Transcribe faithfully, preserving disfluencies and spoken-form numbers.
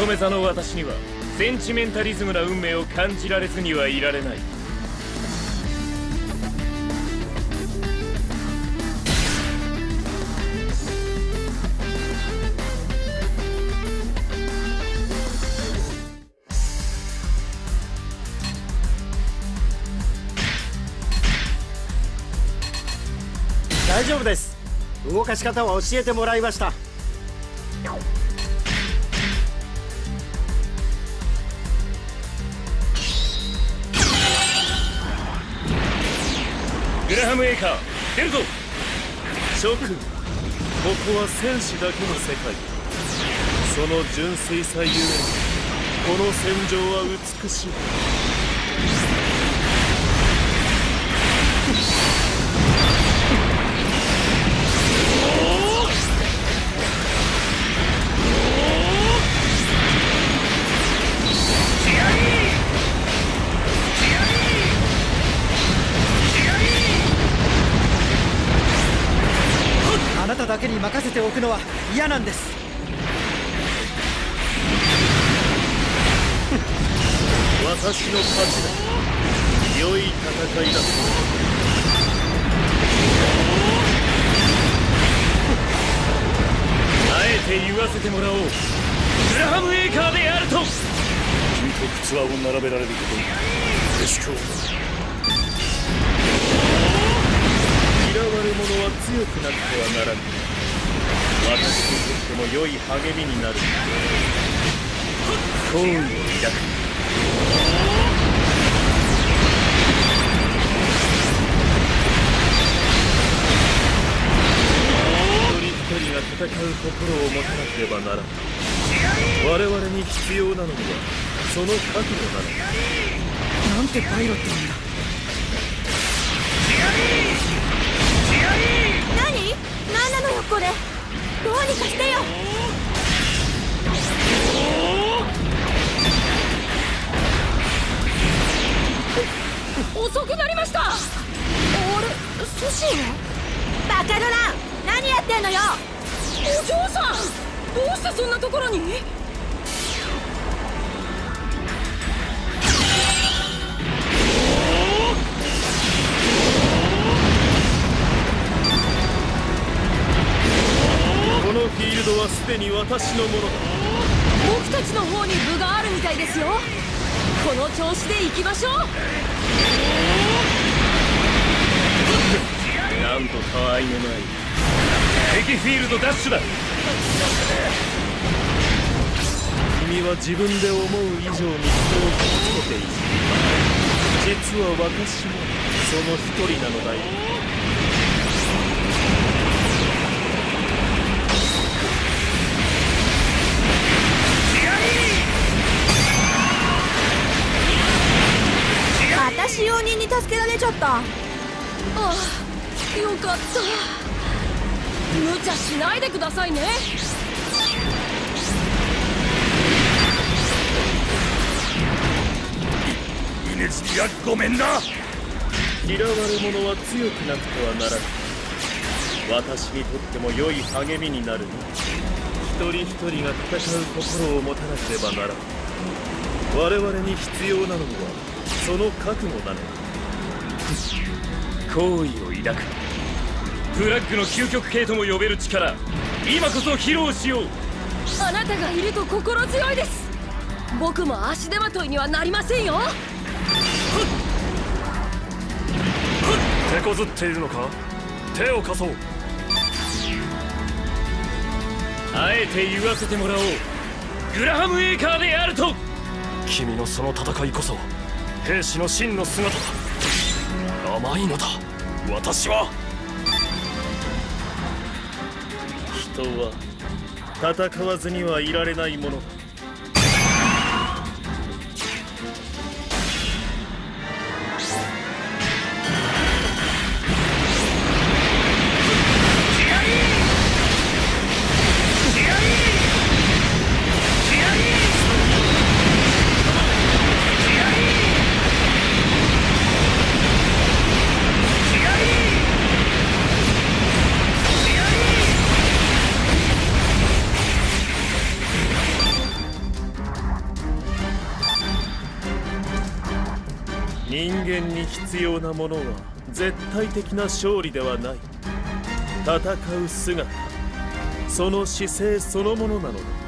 乙女座の私にはセンチメンタリズムな運命を感じられずにはいられない。大丈夫です。動かし方は教えてもらいました。グラハム・エイカー、出るぞ。諸君、ここは戦士だけの世界。その純粋さゆえにこの戦場は美しい。だけに任せておくのは嫌なんです。私の勝ちだ。良い戦いだ。あえて言わせてもらおう。グラハム・エイカーであると。君と靴輪を並べられることに嬉しく思う。嫌われ者は強くなってはならぬ。私にとっても良い励みになる。好意を抱く。一人一人が戦う心を持たなければならない。我々に必要なのはその覚悟なの。なんてパイロットなんだ。何？何なのよこれ。どうにかしてよ。遅くなりました。あれ、ソシーは？バカドラ、何やってんのよ。お嬢さん、どうしてそんなところに？フィールドはすでに私のものだ。僕たちの方に部があるみたいですよ。この調子で行きましょう。なんとたわいのない敵フィールドダッシュだ。君は自分で思う以上に人を傷つけている。実は私もその一人なのだよ。使用人に助けられちゃった。ああ、よかった。無茶しないでくださいね。イネズミはごめんな。嫌われ者は強くなくてはならない。私にとっても良い励みになる。一人一人が戦う心を持たなければならない。我々に必要なのはその覚悟だね。好意を抱く。ブラックの究極系とも呼べる力、今こそ披露しよう。あなたがいると心強いです。僕も足手まといにはなりませんよ。手こずっているのか。手を貸そう。あえて言わせてもらおう。グラハム・エイカーであると。君のその戦いこそ兵士の真の姿だ。甘いのだ、私は。人は戦わずにはいられないものだ。人間に必要なものは絶対的な勝利ではない。戦う姿、その姿勢そのものなのだ。